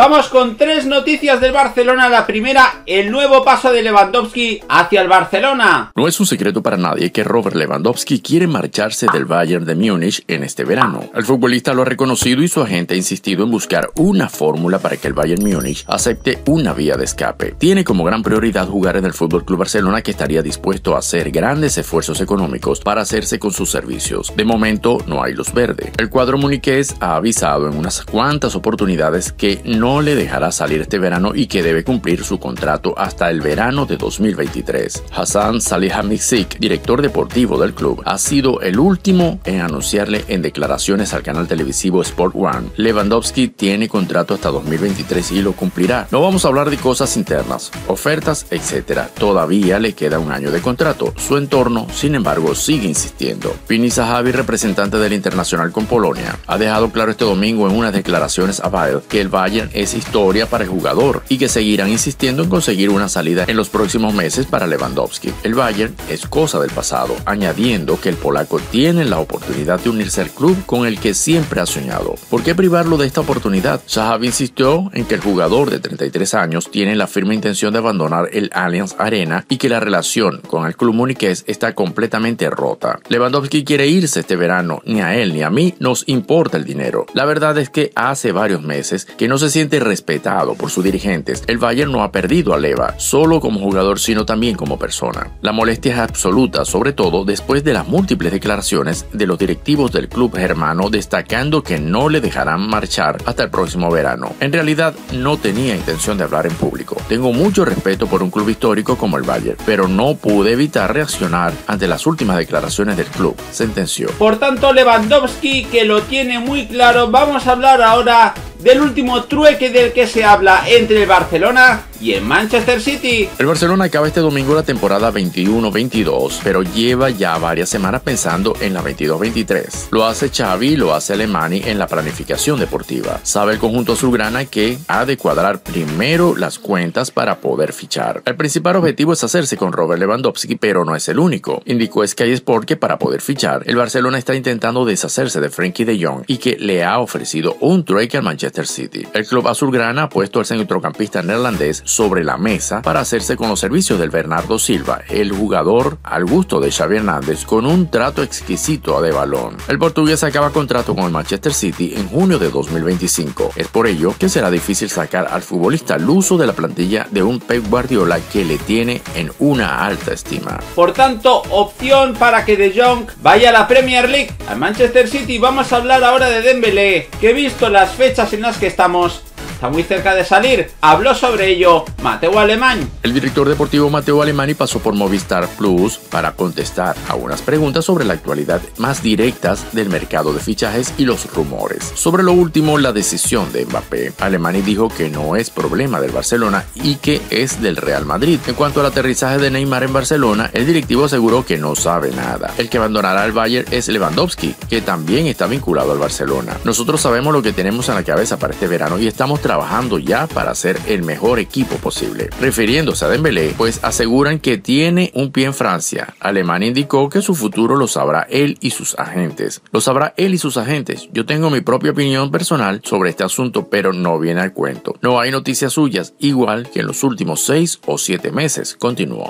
Vamos con tres noticias del Barcelona. La primera, el nuevo paso de Lewandowski hacia el Barcelona. No es un secreto para nadie que Robert Lewandowski quiere marcharse del Bayern de Múnich en este verano. El futbolista lo ha reconocido y su agente ha insistido en buscar una fórmula para que el Bayern Múnich acepte una vía de escape. Tiene como gran prioridad jugar en el FC Barcelona, que estaría dispuesto a hacer grandes esfuerzos económicos para hacerse con sus servicios. De momento no hay luz verde. El cuadro muniqués ha avisado en unas cuantas oportunidades que no le dejará salir este verano y que debe cumplir su contrato hasta el verano de 2023. Hasan Salihamidžić, director deportivo del club, ha sido el último en anunciarle en declaraciones al canal televisivo Sport1. Lewandowski tiene contrato hasta 2023 y lo cumplirá. No vamos a hablar de cosas internas, ofertas, etc. Todavía le queda un año de contrato. Su entorno, sin embargo, sigue insistiendo. Pini Zahavi, representante del Internacional con Polonia, ha dejado claro este domingo en unas declaraciones a Bild que el Bayern es historia para el jugador y que seguirán insistiendo en conseguir una salida en los próximos meses para Lewandowski. El Bayern es cosa del pasado, añadiendo que el polaco tiene la oportunidad de unirse al club con el que siempre ha soñado. ¿Por qué privarlo de esta oportunidad? Zahavi insistió en que el jugador de 33 años tiene la firme intención de abandonar el Allianz Arena y que la relación con el club muniqués está completamente rota. Lewandowski quiere irse este verano, ni a él ni a mí nos importa el dinero. La verdad es que hace varios meses que no se siente respetado por sus dirigentes. El Bayern no ha perdido a Leva, solo como jugador, sino también como persona. La molestia es absoluta, sobre todo después de las múltiples declaraciones de los directivos del club germano destacando que no le dejarán marchar hasta el próximo verano. En realidad no tenía intención de hablar en público. Tengo mucho respeto por un club histórico como el Bayern, pero no pude evitar reaccionar ante las últimas declaraciones del club, sentenció. Por tanto, Lewandowski, que lo tiene muy claro. Vamos a hablar ahora del último trueque del que se habla entre el Barcelona y en Manchester City. El Barcelona acaba este domingo la temporada 21-22, pero lleva ya varias semanas pensando en la 22-23. Lo hace Xavi, lo hace Alemany en la planificación deportiva. Sabe el conjunto azulgrana que ha de cuadrar primero las cuentas para poder fichar. El principal objetivo es hacerse con Robert Lewandowski, pero no es el único. Indicó Sky Sport que para poder fichar, el Barcelona está intentando deshacerse de Frenkie de Jong y que le ha ofrecido un trueque al Manchester City. El club azulgrana ha puesto al centrocampista neerlandés sobre la mesa para hacerse con los servicios del Bernardo Silva, el jugador al gusto de Xavi Hernández, con un trato exquisito de balón. El portugués acaba contrato con el Manchester City en junio de 2025. Es por ello que será difícil sacar al futbolista luso de la plantilla de un Pep Guardiola que le tiene en una alta estima. Por tanto, opción para que De Jong vaya a la Premier League, al Manchester City. Vamos a hablar ahora de Dembélé, que he visto las fechas en las que estamos, está muy cerca de salir. Habló sobre ello Mateu Alemany. El director deportivo Mateu Alemany pasó por Movistar Plus para contestar a unas preguntas sobre la actualidad más directas del mercado de fichajes y los rumores. Sobre lo último, la decisión de Mbappé, Alemany dijo que no es problema del Barcelona y que es del Real Madrid. En cuanto al aterrizaje de Neymar en Barcelona, el directivo aseguró que no sabe nada. El que abandonará el Bayern es Lewandowski, que también está vinculado al Barcelona. Nosotros sabemos lo que tenemos en la cabeza para este verano y estamos trabajando ya para ser el mejor equipo posible. Refiriéndose a Dembélé, pues aseguran que tiene un pie en Francia. Alemany indicó que su futuro lo sabrá él y sus agentes. Yo tengo mi propia opinión personal sobre este asunto, pero no viene al cuento. No hay noticias suyas, igual que en los últimos 6 o 7 meses, continuó.